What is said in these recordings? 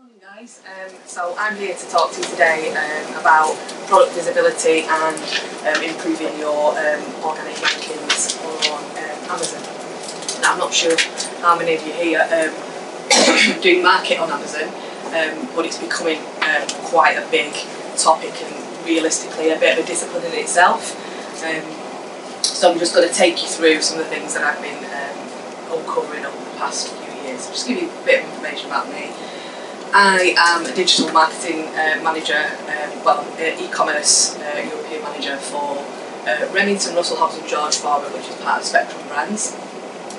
Morning guys, so I'm here to talk to you today about product visibility and improving your organic rankings on Amazon. Now I'm not sure how many of you here do market on Amazon, but it's becoming quite a big topic and realistically a bit of a discipline in itself. So I'm just going to take you through some of the things that I've been uncovering over the past few years. I'll just give you a bit of information about me. I am a digital marketing manager, e-commerce European manager for Remington, Russell Hobbs and George Foreman, which is part of Spectrum Brands.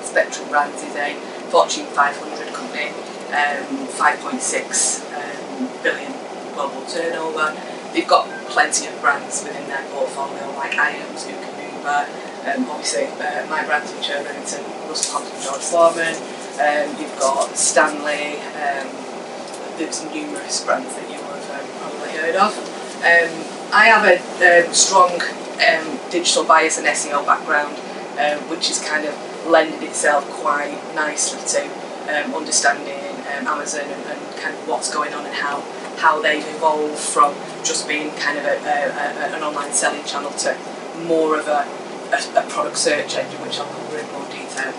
Spectrum Brands is a Fortune 500 company, 5.6 billion global turnover. They've got plenty of brands within their portfolio like IAMS, obviously my brands which are Remington, Russell Hobbs and George Foreman. You've got Stanley. There's numerous brands that you have probably heard of. I have a strong digital bias and SEO background, which has kind of lended itself quite nicely to understanding Amazon and kind of what's going on and how they've evolved from just being kind of an online selling channel to more of a product search engine, which I'll cover in more detail.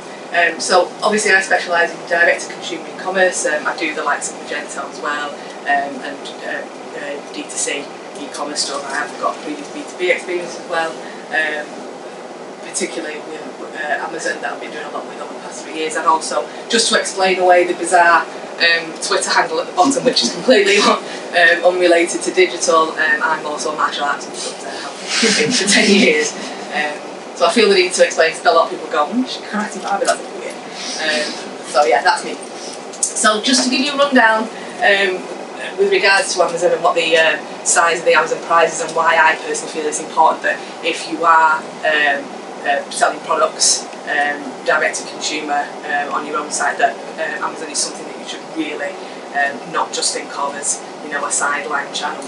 So obviously I specialise in direct-to-consumer e-commerce. I do the likes of Magento as well, and D2C e-commerce stuff. I have got previous B2B experience as well, particularly with Amazon that I've been doing a lot with over the past 3 years. And also, just to explain away the bizarre Twitter handle at the bottom, which is completely unrelated to digital, I'm also martial arts instructor for 10 years. So I feel the need to explain because a lot of people go, karate, but that's weird. So yeah, that's me. So just to give you a rundown with regards to Amazon and what the size of the Amazon prize is and why I personally feel it's important that if you are selling products direct to consumer on your own site, that Amazon is something that you should really not just think of as, you know, a sideline channel.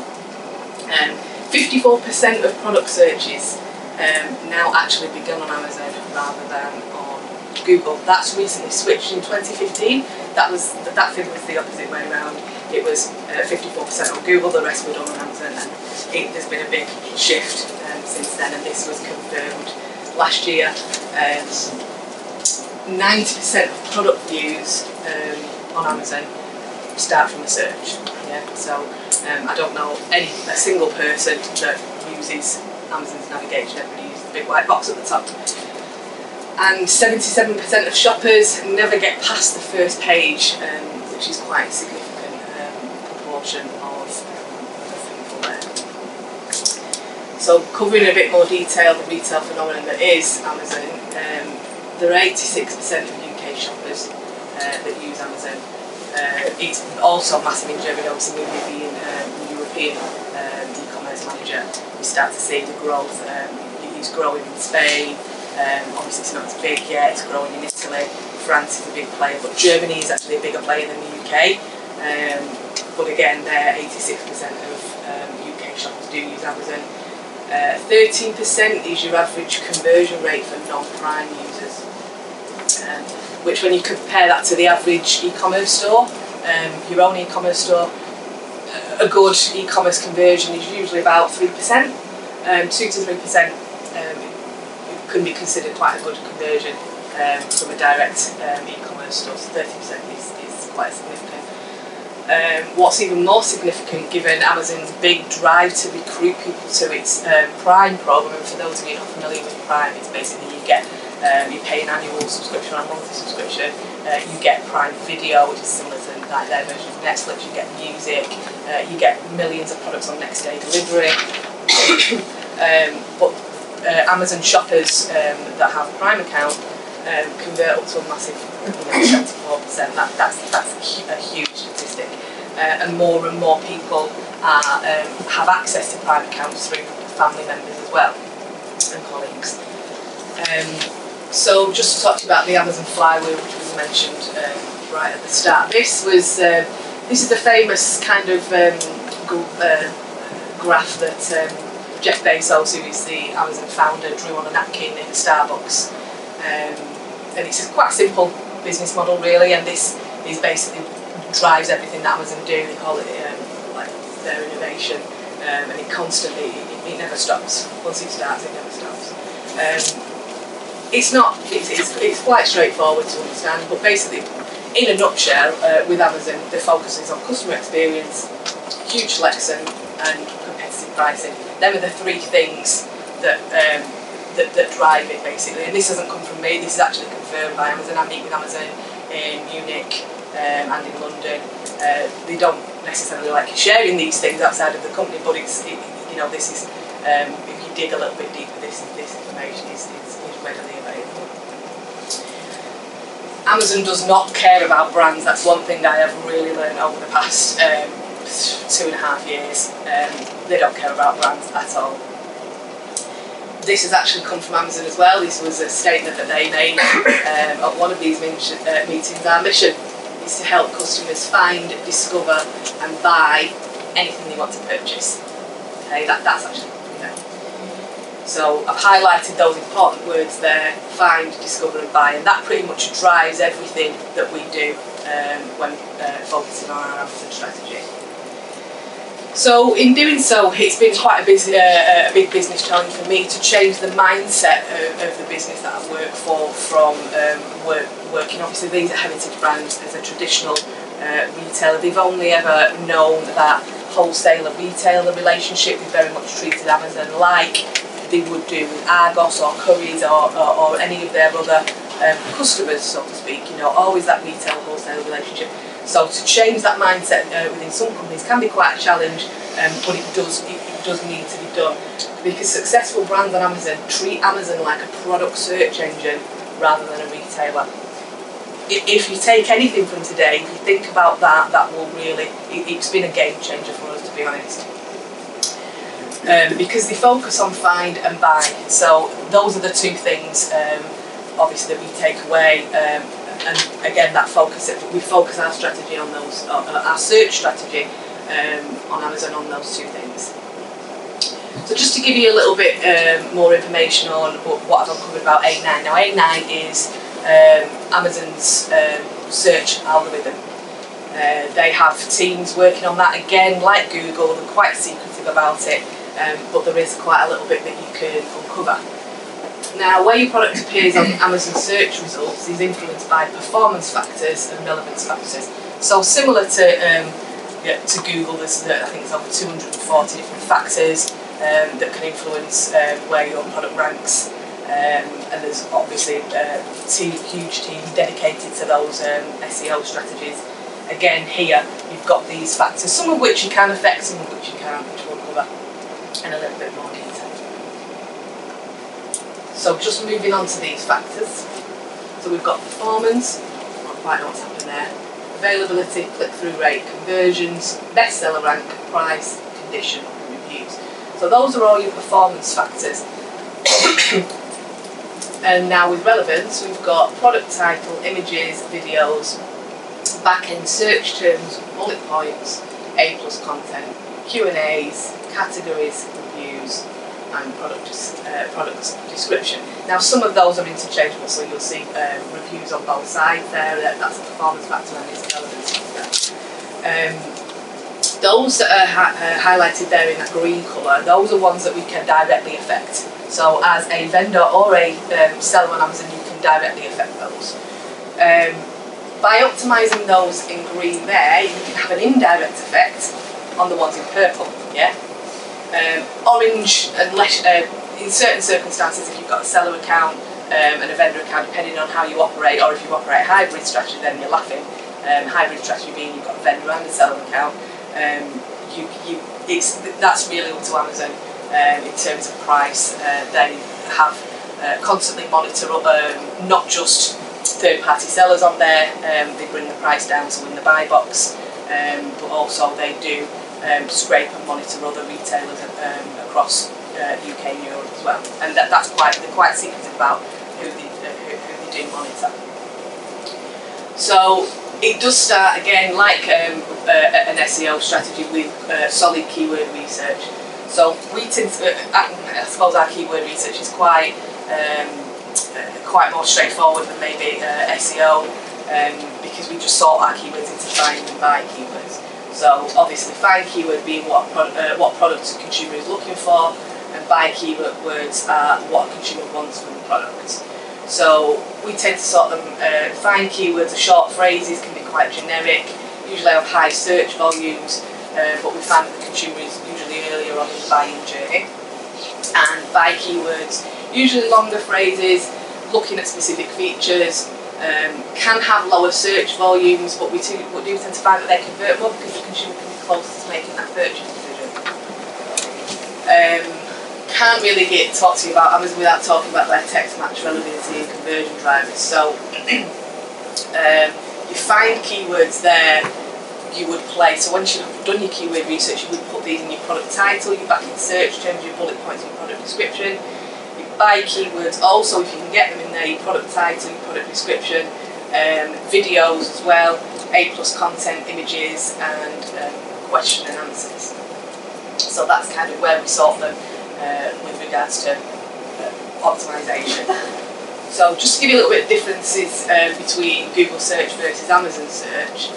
54% of product searches now actually begun on Amazon rather than on Google. That's recently switched in 2015. That figure was the opposite way around. It was 54% on Google, the rest were done on Amazon, and there's been a big shift since then, and this was confirmed last year. 90% of product views on Amazon start from a search. Yeah? So I don't know a single person that uses Amazon's navigation, everybody uses the big white box at the top. And 77% of shoppers never get past the first page, which is quite a significant proportion of people there. So covering in a bit more detail the retail phenomenon that is Amazon, there are 86% of UK shoppers that use Amazon. It's also massive in Germany, obviously with being European e-commerce manager. Start to see the growth. It's growing in Spain. Obviously, it's not as big yet. It's growing in Italy. France is a big player, but Germany is actually a bigger player than the UK. But again, 86% of UK shoppers do use Amazon. 13% is your average conversion rate for non-Prime users, which, when you compare that to the average e-commerce store, your own e-commerce store, a good e-commerce conversion is usually about 3%, 2 to 3% can be considered quite a good conversion from a direct e-commerce store, so 30% is quite significant. What's even more significant, given Amazon's big drive to recruit people to its Prime program, and for those of you not familiar with Prime, it's basically you get, you pay an annual subscription or a monthly subscription, you get Prime Video, which is similar to like their version of Netflix, you get music, you get millions of products on next day delivery. But Amazon shoppers that have a Prime account convert up to a massive 74%. That's a huge statistic. And more people are, have access to Prime accounts through family members as well and colleagues. So just to talk to you about the Amazon flywheel, which was mentioned right at the start. This is the famous kind of graph that Jeff Bezos, who is the Amazon founder, drew on a napkin in a Starbucks. And it's a quite simple business model really, and this is basically drives everything that Amazon do. They call it like their innovation, and it constantly, it never stops. Once it starts, it never stops. It's quite straightforward to understand, but basically, in a nutshell, with Amazon, the focus is on customer experience, huge selection, and competitive pricing. Them are the three things that that drive it, basically. And this doesn't come from me. This is actually confirmed by Amazon. I meet with Amazon in Munich and in London. They don't necessarily like you sharing these things outside of the company, but it's you know, this is if you dig a little bit deeper, this information is readily available. Amazon does not care about brands. That's one thing that I have really learned over the past 2.5 years. They don't care about brands at all. This has actually come from Amazon as well. This was a statement that they made at one of these meetings. Our mission is to help customers find, discover, and buy anything they want to purchase. Okay, that's actually, you know. So I've highlighted those important words there: find, discover, and buy, and that pretty much drives everything that we do when focusing on our Amazon strategy. So in doing so, it's been quite a big business challenge for me to change the mindset of the business that I work for from working. Obviously, these are heritage brands as a traditional retailer. They've only ever known that wholesaler-retailer relationship. They very much treated Amazon like they would do with Argos or Currys or any of their other customers, so to speak. You know, always that retail-wholesale relationship. So to change that mindset within some companies can be quite a challenge, but it does need to be done, because successful brands on Amazon treat Amazon like a product search engine rather than a retailer. If you take anything from today, if you think about that, that will really, it's been a game changer for us, to be honest. Because they focus on find and buy, so those are the two things obviously that we take away. And again, that focus, we focus our strategy on those, our search strategy on Amazon on those two things. So just to give you a little bit more information on what I've uncovered about A9. Now, A9 is Amazon's search algorithm. They have teams working on that. Again, like Google, they're quite secretive about it, but there is quite a little bit that you can uncover. Now, where your product appears on Amazon search results is influenced by performance factors and relevance factors. So similar to Google, there's, I think it's over 240 different factors that can influence where your product ranks. And there's obviously a huge team dedicated to those SEO strategies. Again, here you've got these factors, some of which you can affect, some of which you can't, which we'll cover in a little bit more detail. So just moving on to these factors. So we've got performance, not quite know what's happened there, availability, click-through rate, conversions, bestseller rank, price, condition, and reviews. So those are all your performance factors. And now with relevance, we've got product title, images, videos, back-end search terms, bullet points, A+ content, Q&As, categories, reviews, and product description. Now, some of those are interchangeable, so you'll see reviews on both sides there. That's a performance factor and it's a relevance factor. Those that are highlighted there in that green colour, those are ones that we can directly affect. So as a vendor or a seller on Amazon, you can directly affect those. By optimising those in green there, you can have an indirect effect on the ones in purple, yeah? Orange, unless, in certain circumstances, if you've got a seller account and a vendor account, depending on how you operate, or if you operate a hybrid strategy, then you're laughing. Hybrid strategy being you've got a vendor and a seller account. That's really up to Amazon in terms of price. They have constantly monitor not just third-party sellers on there. They bring the price down to win the buy box, but also they do scrape and monitor other retailers across UK and Europe as well, and that's they're quite secretive about who they do monitor. So it does start again like an SEO strategy with solid keyword research. So I suppose our keyword research is quite more straightforward than maybe SEO. because we just sort our keywords into find and buy keywords. So obviously find keyword being what products a consumer is looking for, and buy keyword words are what a consumer wants from the product. So we tend to sort them, find keywords are short phrases, can be quite generic, usually have high search volumes, but we find that the consumer is usually earlier on in the buying journey. And buy keywords, usually longer phrases, looking at specific features, can have lower search volumes, but we do tend to find that they convert more because the consumer can be closer to making that purchase decision. Can't really talk to you about Amazon without talking about their text match relevancy and conversion drivers. So you find keywords there you would play. So once you've done your keyword research, you would put these in your product title, your back-end search terms, your bullet points, your product description. Your buy keywords also, if you can get them in there, your product title, your product description, videos as well, A+ content, images, and question and answers. So that's kind of where we sort them with regards to optimization. So just to give you a little bit of differences between Google search versus Amazon search.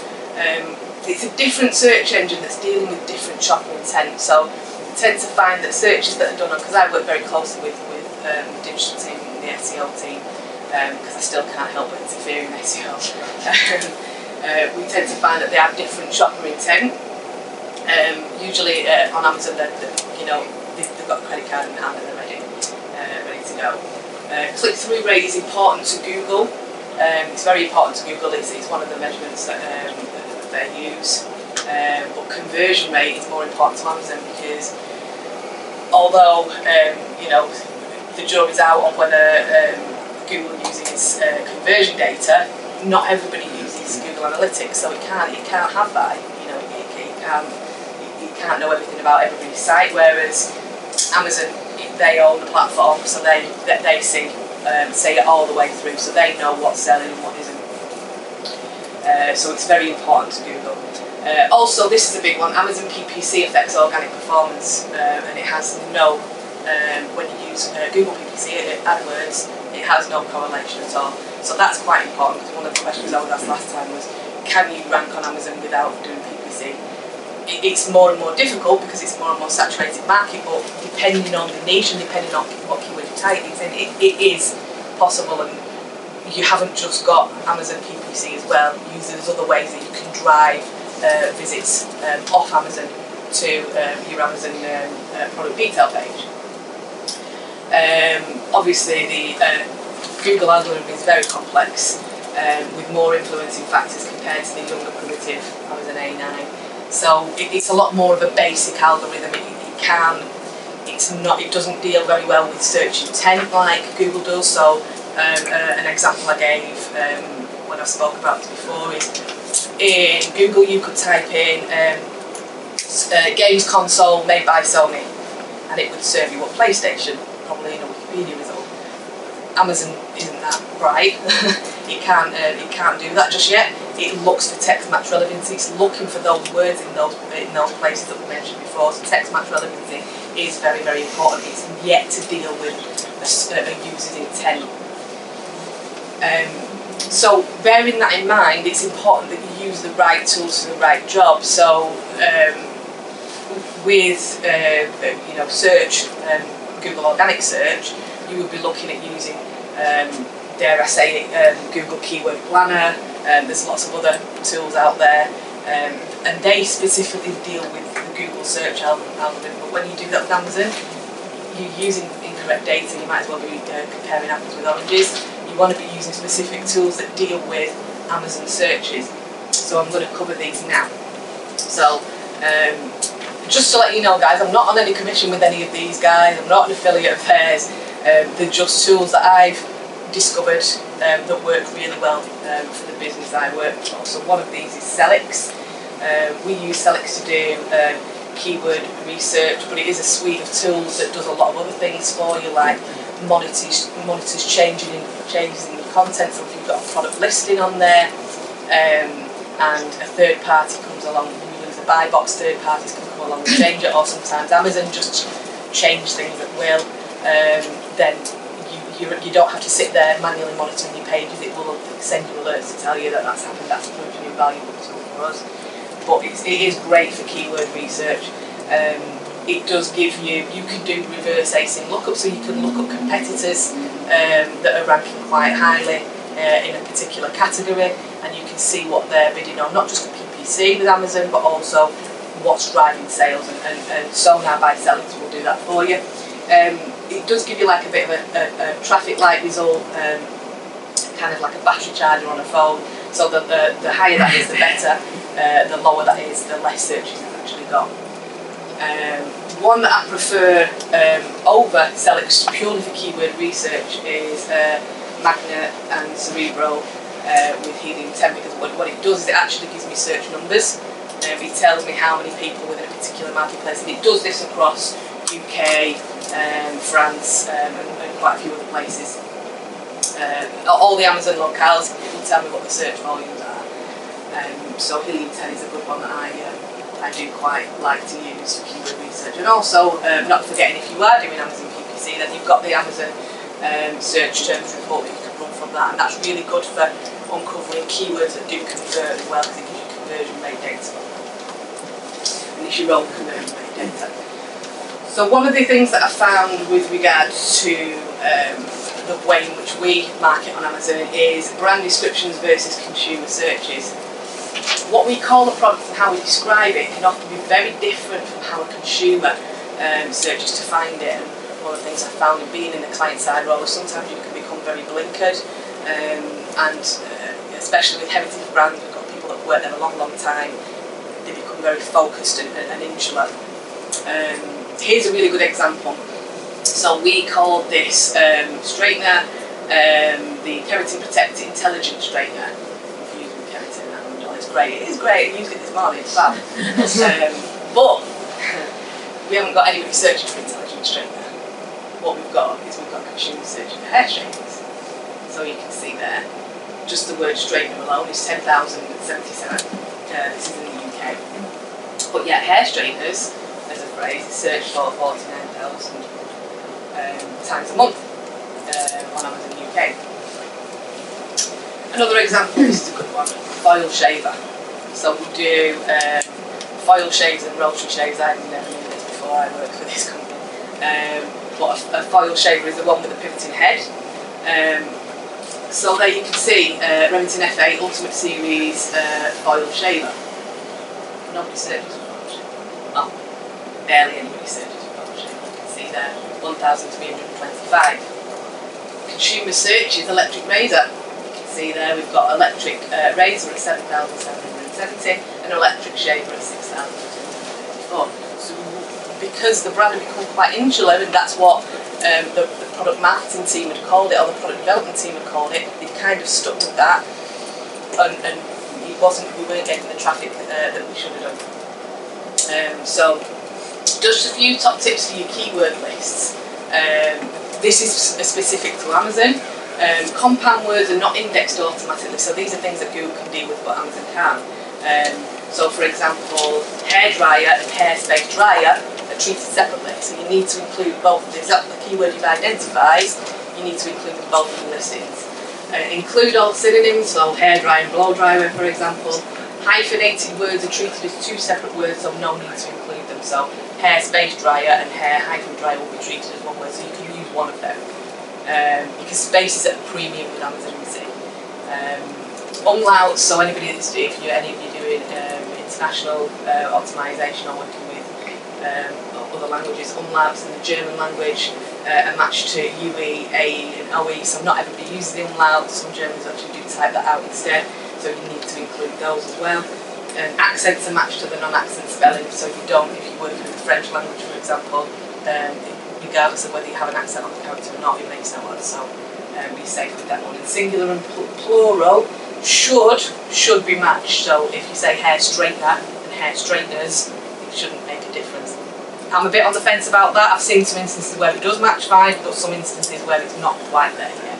It's a different search engine that's dealing with different shopping intent. So we tend to find that searches that are done on, because I work very closely with the digital team and the SEO team, because I still can't help but interfere in SEO. We tend to find that they have different shopper intent. Usually on Amazon, you know, they've got a credit card in hand and they're ready to go. Click-through rate is important to Google. It's very important to Google. It's one of the measurements that they use, but conversion rate is more important to Amazon, because although you know, the jury's out on whether Google uses conversion data, not everybody uses Google Analytics, so it can't have that. You know, it can't know everything about everybody's site. Whereas Amazon, they own the platform, so they see it all the way through, so they know what's selling and what isn't. So it's very important to Google. Also, this is a big one, Amazon PPC affects organic performance, and it has no, when you use Google PPC AdWords, it has no correlation at all. So that's quite important, because one of the questions I was asked last time was, can you rank on Amazon without doing PPC? It's more and more difficult because it's more and more saturated market, but depending on the niche and depending on what keyword you type in, it is possible. And you haven't just got Amazon PPC as well. There's other ways that you can drive visits off Amazon to your Amazon product detail page. Obviously, the Google algorithm is very complex, with more influencing factors compared to the younger primitive Amazon A9. So it's a lot more of a basic algorithm. It doesn't deal very well with search intent like Google does. So an example I gave when I spoke about this before is, in Google you could type in games console made by Sony, and it would serve you a PlayStation, probably in a Wikipedia result. Amazon isn't that bright. it can't do that just yet. It looks for text match relevancy. It's looking for those words in those places that we mentioned before. So text match relevancy is very, very important. It's yet to deal with a user's intent. So bearing that in mind, it's important that you use the right tools for the right job. So with you know, search, Google organic search, you would be looking at using, dare I say, Google Keyword Planner. There's lots of other tools out there, and they specifically deal with the Google search algorithm. But when you do that with Amazon, you're using incorrect data. You might as well be comparing apples with oranges. Want to be using specific tools that deal with Amazon searches. So I'm going to cover these now. So just to let you know, guys, I'm not on any commission with any of these guys. I'm not an affiliate of theirs. They're just tools that I've discovered that work really well for the business I work for. So one of these is Sellics. We use Sellics to do keyword research, but it is a suite of tools that does a lot of other things for you, like monitors changes in the content. So if you've got a product listing on there, and a third party comes along, there's a buy box, third parties can come along and change it, or sometimes Amazon just change things at will, then you, you don't have to sit there manually monitoring your pages. It will send you alerts to tell you that that's happened. That's a pretty valuable tool for us. But it is great for keyword research. It does give you, you can do reverse ASIN lookup, so you can look up competitors that are ranking quite highly in a particular category, and you can see what they're bidding on, not just the PPC with Amazon, but also what's driving sales, and Sonar by Sellics will do that for you. It does give you like a bit of a traffic light result, kind of like a battery charger on a phone, so that the higher that is, the better, the lower that is, the less searches you've actually got. One that I prefer over Sellics purely for keyword research is Magnet and Cerebral with Helium 10, because what it does is it actually gives me search numbers. It tells me how many people within a particular marketplace, and it does this across UK, France, and quite a few other places. All the Amazon locales, it will tell me what the search volumes are. So Helium 10 is a good one that I do quite like to use for keyword research. And also, not forgetting, if you are doing Amazon PPC, then you've got the Amazon search terms report that you can run from that, and that's really good for uncovering keywords that do convert as well, because it gives you conversion rate data. And it's your own conversion rate data. So one of the things that I found with regard to the way in which we market on Amazon is brand descriptions versus consumer searches. What we call a product and how we describe it can often be very different from how a consumer searches to find it. And one of the things I've found in being in the client-side role is sometimes you can become very blinkered, and especially with heritage brands, we've got people that have worked there a long, long time, they become very focused and insular. Here's a really good example. So we call this straightener the Keratin Protect Intelligent Straightener. Great. It is great, I used it this morning, it's fab. But we haven't got any research for intelligent straightener. What we've got is we've got consumer search for hair straighteners. So you can see there, just the word straightener alone is 10,077. This is in the UK. But yet hair straighteners, as a phrase, is searched for 49,000 times a month on Amazon UK. Another example, this is a good one, foil shaver. So we do foil shaves and rotary shaves. I never knew this before I worked for this company. But a foil shaver is the one with the pivoting head. So there you can see Remington F8 Ultimate Series foil shaver. Nobody searches for foil shaver. Well, barely anybody searches for foil shaver. You can see there, 1,325. Consumer searches electric razor. See there, we've got electric razor at 7,770 and electric shaver at 6,234. So because the brand had become quite insular, and that's what the product marketing team had called it, or the product development team had called it, they kind of stuck with that, and we weren't getting the traffic that we should have done. So just a few top tips for your keyword lists. This is specific to Amazon. Compound words are not indexed automatically, so these are things that Google can deal with but Amazon can. So for example, hairdryer and hairspace dryer are treated separately, so you need to include both of these. That's the keyword you've identified, you need to include them both in the listings. Include all synonyms, so hairdryer and blowdryer for example. Hyphenated words are treated as two separate words, so no need to include them. So hairspace dryer and hair hyphen dryer will be treated as one word, so you can use one of them. Because space is at a premium with Amazon, you see. Umlauts, so anybody that's doing, if you, any of you doing international optimization or working with other languages, umlauts in the German language are matched to UE, AE, and OE, so not everybody uses the umlaut, some Germans actually do type that out instead, so you need to include those as well. Accents are matched to the non-accent spelling, so if you don't, if you're working in the French language, for example, regardless of whether you have an accent on the character or not, it makes no odds. So be safe with that one. And singular and plural should be matched. So if you say hair straightener and hair straighteners, it shouldn't make a difference. I'm a bit on the fence about that. I've seen some instances where it does match fine, but some instances where it's not quite there yet.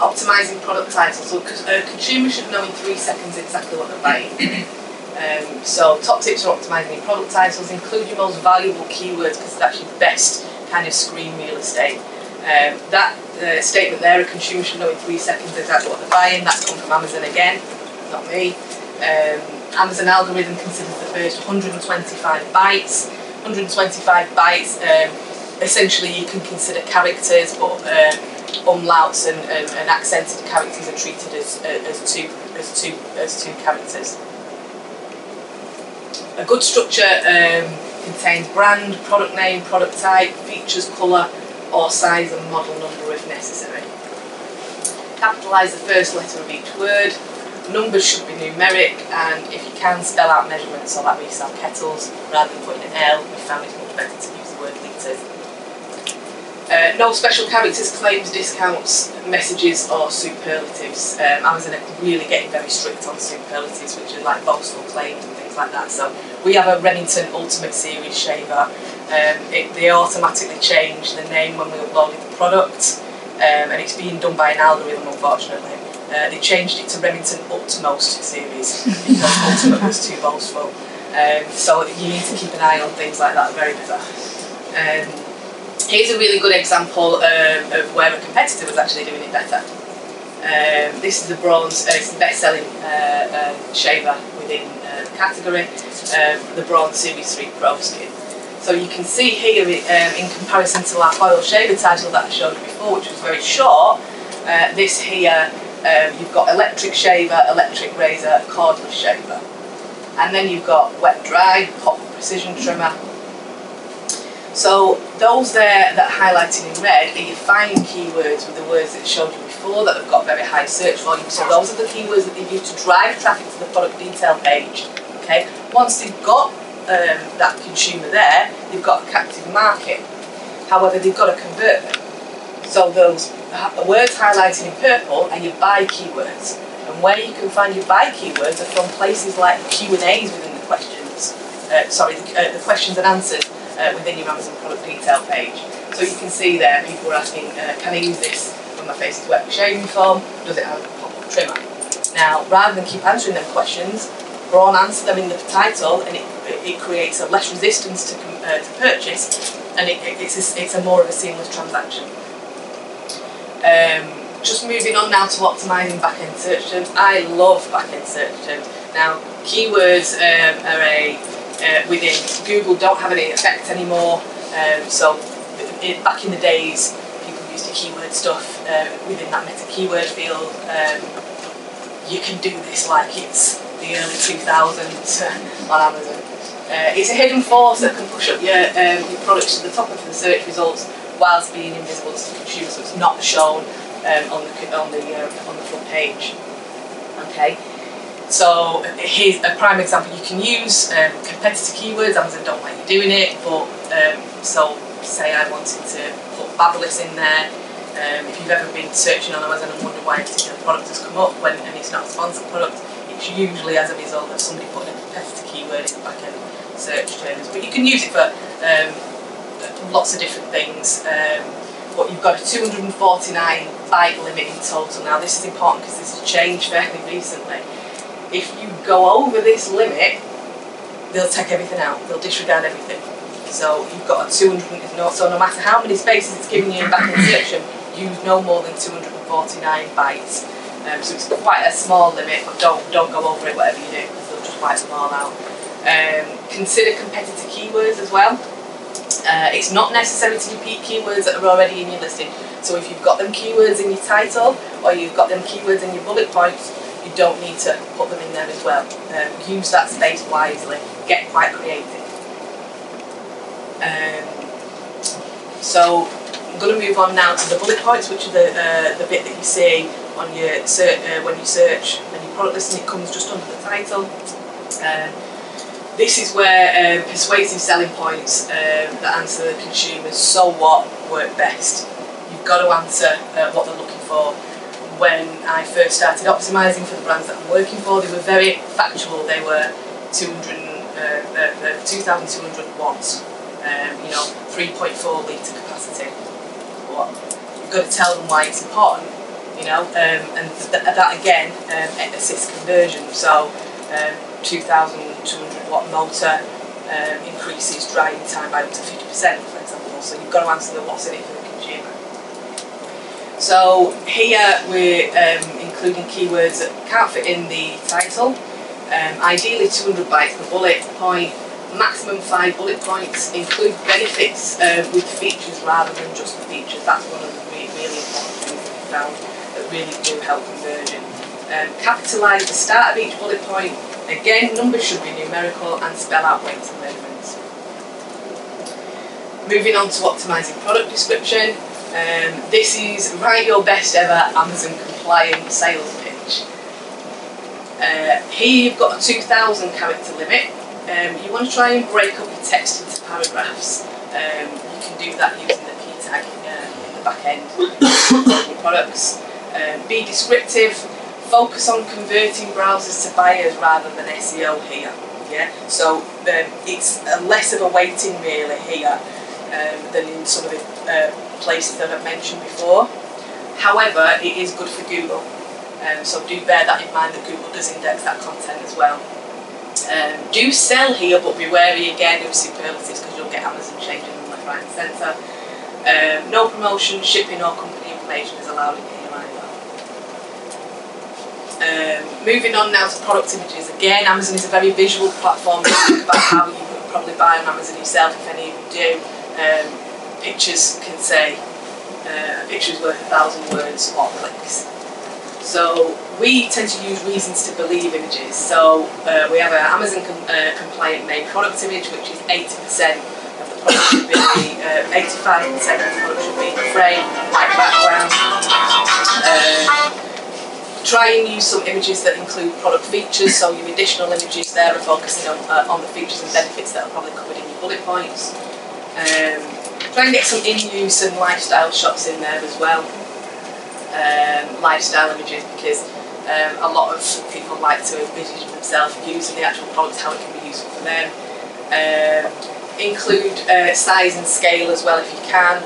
Optimising product titles. So a consumer should know in 3 seconds exactly what they're buying. So top tips for optimising your product titles: include your most valuable keywords, because it's actually best kind of screen real estate. That statement there, a consumer should know in 3 seconds exactly what they're buying, that's come from Amazon again, not me. Amazon algorithm considers the first 125 bytes. 125 bytes, essentially you can consider characters, but umlauts and accented characters are treated as two characters. A good structure contains brand, product name, product type, features, colour or size and model number if necessary. Capitalise the first letter of each word. Numbers should be numeric, and if you can, spell out measurements, so that we sell kettles rather than putting an L. We found it's much better to use the word litres. No special characters, claims, discounts, messages or superlatives. Amazon are really getting very strict on superlatives, which are like boastful claims and things like that. So we have a Remington Ultimate Series shaver. They automatically change the name when we uploaded the product, and it's being done by an algorithm, unfortunately. They changed it to Remington Ultimost Series because Ultimate was too boastful. So you need to keep an eye on things like that, very bizarre. Here's a really good example of where a competitor was actually doing it better. This is the Braun, it's the best-selling shaver within the category, the Braun Series 3 Pro Skin. So you can see here, in comparison to our foil shaver title that I showed you before, which was very short, this here, you've got electric shaver, electric razor, cordless shaver. And then you've got wet dry, hot precision trimmer. So those there that are highlighted in red are your fine keywords with the words that I showed you before that have got very high search volume. So those are the keywords that they use to drive traffic to the product detail page. Okay? Once they've got that consumer there, they've got a captive market. However, they've got to convert them. So those words highlighted in purple are your buy keywords. And where you can find your buy keywords are from places like Q&As within the questions, the questions and answers within your Amazon product detail page. So you can see there, people are asking, can I use this when my face is wet with shaving foam? Does it have a pop-up trimmer? Now, rather than keep answering them questions, Braun answers them in the title, and it creates a less resistance to purchase, and it's more of a seamless transaction. Just moving on now to optimising back-end search terms. I love back-end search terms. Now, keywords within Google don't have any effect anymore. So back in the days, people used to keyword stuff within that meta keyword field. You can do this like it's the early 2000s on Amazon. It's a hidden force that can push up your products to the top of the search results, whilst being invisible to the consumer, so it's not shown on the front page. Okay, so here's a prime example. You can use competitor keywords. Amazon don't like you doing it, but so say I wanted to put Babelis in there. If you've ever been searching on Amazon and wondered why a particular product has come up and it's not a sponsored product, it's usually as a result of somebody putting a competitor keyword in the back end search terms. But you can use it for lots of different things, but you've got a 249 byte limit in total. Now this is important because this has changed fairly recently. If you go over this limit, they'll take everything out, they'll disregard everything. So you've got a 200, so no matter how many spaces it's giving you in back end section, use no more than 249 bytes. So it's quite a small limit, but don't go over it, whatever you do, because they'll just wipe them all out. Consider competitor keywords as well. It's not necessary to repeat keywords that are already in your listing. So if you've got them keywords in your title, or you've got them keywords in your bullet points, you don't need to put them in there as well. Use that space wisely. Get quite creative. So I'm going to move on now to the bullet points, which are the bit that you see on your search, when you search and your product listing. It comes just under the title. This is where persuasive selling points that answer the consumer's so what work best. You've got to answer what they're looking for. When I first started optimising for the brands that I'm working for, they were very factual. They were 2,200 watts, 3.4 litre capacity. What? You've got to tell them why it's important, and that again assists conversion. So 2,200 watt motor increases drying time by up to 50%, for example, well, so you've got to answer the what's in it for the consumer. So here we're including keywords that can't fit in the title, ideally 200 bytes per bullet point, maximum 5 bullet points, include benefits with features rather than just the features. That's one of the really important things that we found that really do help conversion. Capitalise the start of each bullet point. Again, numbers should be numerical and spell out weights and measurements. Moving on to optimising product description. This is write your best ever Amazon compliant sales pitch. Here you've got a 2,000 character limit. You want to try and break up your text into paragraphs. You can do that using the key tag in the back end of your products. Be descriptive, focus on converting browsers to buyers rather than SEO here. Yeah? So it's less of a weighting really here than in some of the places that I've mentioned before. However, it is good for Google. So do bear that in mind that Google does index that content as well. Do sell here, but be wary again of superlatives because you'll get Amazon changing them left, right and centre. No promotion, shipping or company information is allowed in here either. Moving on now to product images. Again, Amazon is a very visual platform. Think about how you would probably buy on Amazon yourself, if any of you do. Pictures can say, a picture's worth 1,000 words or clicks. So we tend to use reasons to believe images. So we have an Amazon compliant main product image, which is 80% of the product should be, 85% of the product should be frame, white background. Try and use some images that include product features, so your additional images there are focusing on the features and benefits that are probably covered in your bullet points. Try and get some in-use and lifestyle shots in there as well. Lifestyle images, because a lot of people like to envision themselves using the actual product, how it can be useful for them. Include size and scale as well if you can.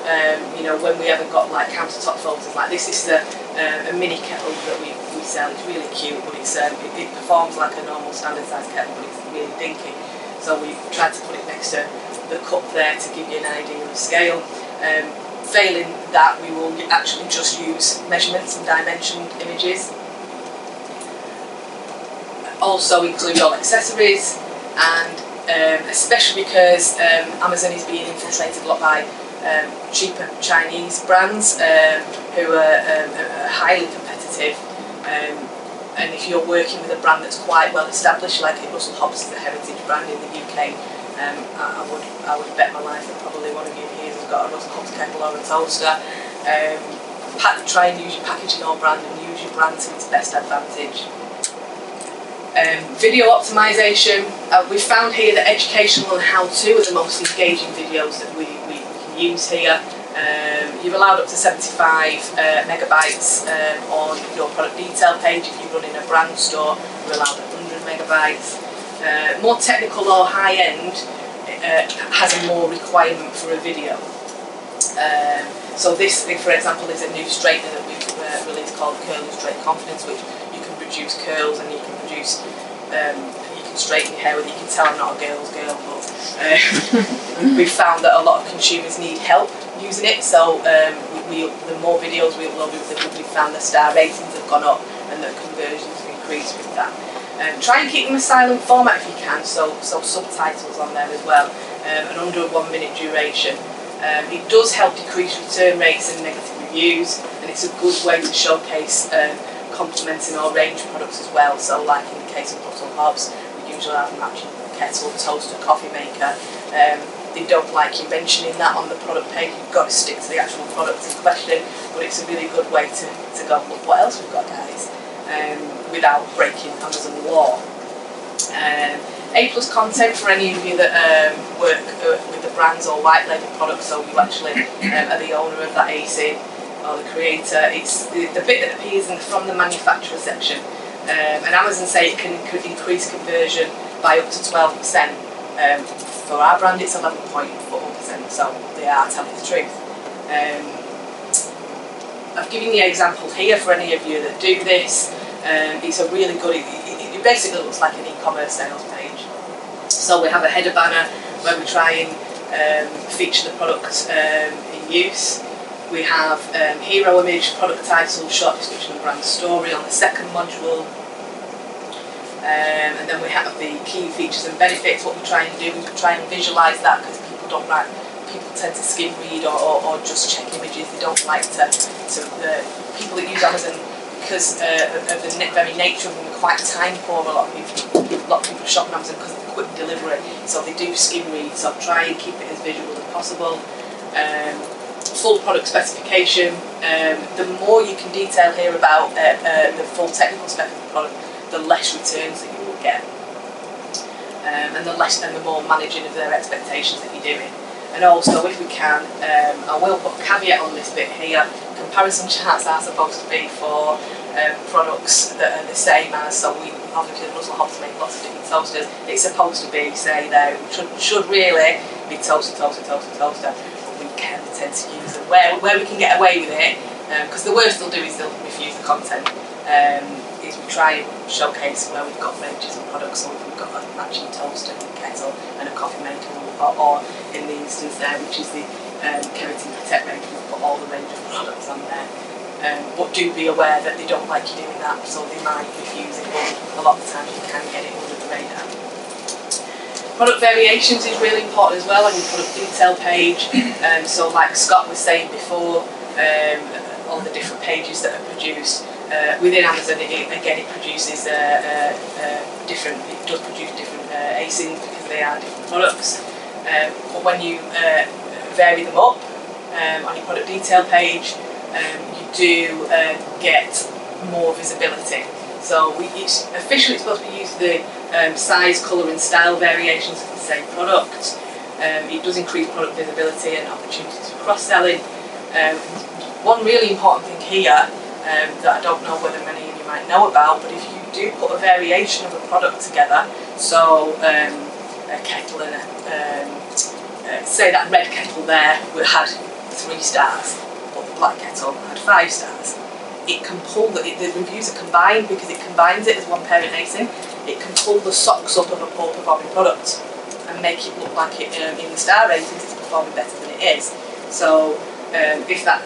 You know, when we haven't got like countertop folders like this, is a mini kettle that we sell. It's really cute, but it's it performs like a normal standard size kettle, but it's really dinky. So we've tried to put it next to the cup there to give you an idea of scale. Failing that, we will actually just use measurements and dimensioned images. Also include all accessories, and especially because Amazon is being infiltrated a lot by cheaper Chinese brands who are highly competitive. And if you're working with a brand that's quite well established, like Russell Hobbs is a heritage brand in the UK, I would bet my life that probably one of you here has got a Russell Hobbs kettle or a toaster. Try and use your packaging or brand and use your brand to its best advantage. Video optimisation. We found here that educational and how-to are the most engaging videos that we can use here. You're allowed up to 75 megabytes on your product detail page. If you're running a brand store, you're allowed 100 megabytes. More technical or high-end has a more requirement for a video. So this, for example, is a new straightener that we've released called Curly Straight Confidence, which you can produce curls and you can produce, you can straighten your hair with. You can tell I'm not a girl's girl, but we've found that a lot of consumers need help using it. So the more videos we upload, we've found the star ratings have gone up and the conversions have increased with that. Try and keep them a silent format if you can, so subtitles on there as well, and under a 1-minute duration. It does help decrease return rates and negative reviews, and it's a good way to showcase complementing our range of products as well. So like in the case of Russell Hobbs, we usually have matching kettle, toaster, coffee maker. They don't like you mentioning that on the product page. You've got to stick to the actual product in question, but it's a really good way to go, look what else we've got, guys. Without breaking Amazon law. A+ content for any of you that work with the brands or white label products, so you actually are the owner of that ASIN or the creator. It's the bit that appears from the manufacturer section. And Amazon say it can increase conversion by up to 12%. For our brand, it's 11.4%, so they are telling the truth. I've given you an example here for any of you that do this. It's a really good, it basically looks like an e-commerce sales page. So we have a header banner where we try and feature the products in use. We have hero image, product title, short description and brand story on the second module. And then we have the key features and benefits. What we try and do is we try and visualise that, because people tend to skim read or just check images. They don't like to. So the people that use Amazon, because of the very nature of them, are quite time poor. A lot of people shop on Amazon because of the quick delivery. So they do skim read. So try and keep it as visual as possible. Full product specification. The more you can detail here about the full technical spec of the product, the less returns that you will get, and the more managing of their expectations that you're doing. And also, if we can, I will put a caveat on this bit here. Comparison charts are supposed to be for products that are the same as. So we obviously Russell Hobbs make lots of different toasters. It's supposed to be, say, there should really be toaster, toaster, toaster, toaster. But we can tend to use them where we can get away with it, because the worst they'll do is they'll refuse the content. Is we try and showcase where we've got ranges of products, or we've got a matching toaster and a kettle and a coffee maker, or in the instance there, which is the Keratin Protect range, we've got all the range of products on there. But do be aware that they don't like you doing that, so they might refuse it, but a lot of the times you can get it under the radar. Product variations is really important as well on your product detail page. So like Scott was saying before, all the different pages that are produced, within Amazon, it produces different ASINs, because they are different products. But when you vary them up on your product detail page, you do get more visibility. So it's officially supposed to be used the size, colour and style variations of the same product. It does increase product visibility and opportunities for cross-selling. One really important thing here, that I don't know whether many of you might know about, but if you do put a variation of a product together, so a kettle and say that red kettle there had 3 stars, but the black kettle had 5 stars, it can pull, the reviews are combined because it combines it as one parent ASIN, it can pull the socks up of a poor performing product and make it look like it, in the star ratings, it's performing better than it is. So if that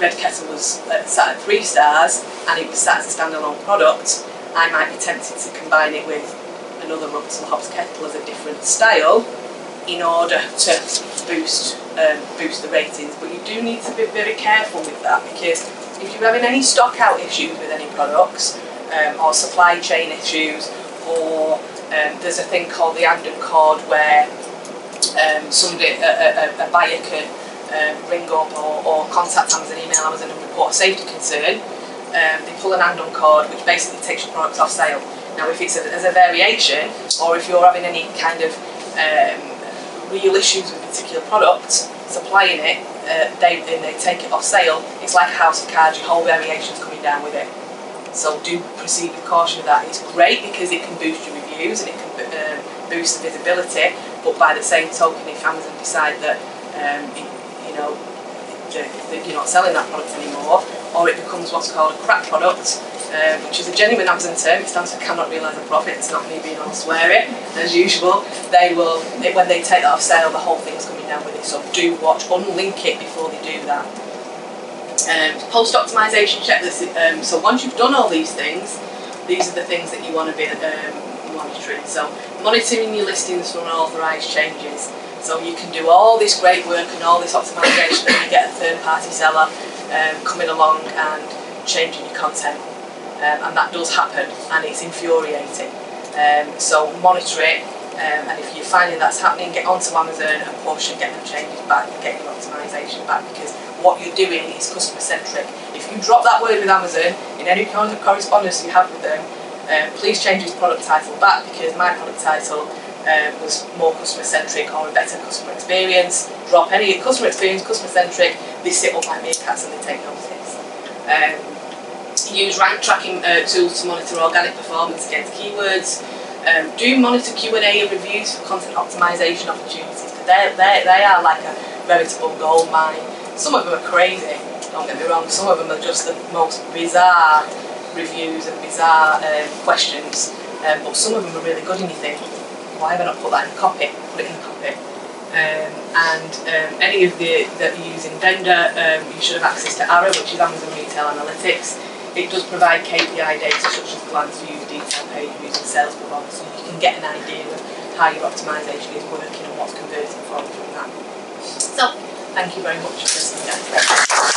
red kettle was sat at 3 stars and it was sat as a standalone product, I might be tempted to combine it with another Russell Hobbs kettle as a different style in order to boost the ratings. But you do need to be very careful with that, because if you're having any stock out issues with any products, or supply chain issues, or there's a thing called the Amden Cord where somebody, a buyer can ring up or contact Amazon, email Amazon and report a safety concern. They pull an Amazon cord, which basically takes your products off sale. Now if it's as a variation, or if you're having any kind of real issues with a particular product, supplying it, they take it off sale, it's like a house of cards, your whole variation's coming down with it. So do proceed with caution with that. It's great because it can boost your reviews and it can boost the visibility, but by the same token, if Amazon decide that you're not selling that product anymore, or it becomes what's called a crap product, which is a genuine Amazon term. It stands for cannot realise a profit. It's not me being on swearing as usual. They will, when they take that off sale, the whole thing's coming down with it. So do watch, unlink it before they do that. Post optimization checklist. So once you've done all these things, these are the things that you want to be monitoring. So monitoring your listings for unauthorised changes. So you can do all this great work and all this optimisation, and you get a third-party seller coming along and changing your content, and that does happen, and it's infuriating. So monitor it, and if you're finding that's happening, get onto Amazon and push and get the changes back, and get your optimisation back, because what you're doing is customer-centric. If you drop that word with Amazon in any kind of correspondence you have with them, please change his product title back, because my product title was more customer-centric, or a better customer experience. Drop any customer experience, customer-centric, they sit up like meerkats and they take notice. Use rank tracking tools to monitor organic performance against keywords. Do monitor Q&A and reviews for content optimization opportunities, because they are like a veritable gold mine. Some of them are crazy, don't get me wrong, some of them are just the most bizarre reviews and bizarre questions, but some of them are really good, and you think, why have I not put that in the copy? Put it in the copy. and any of the that you use in vendor, you should have access to Arrow, which is Amazon Retail Analytics. It does provide KPI data such as glance views, detail page views, and sales performance, so you can get an idea of how your optimisation is working and what's converting from that. So, thank you very much for listening, guys.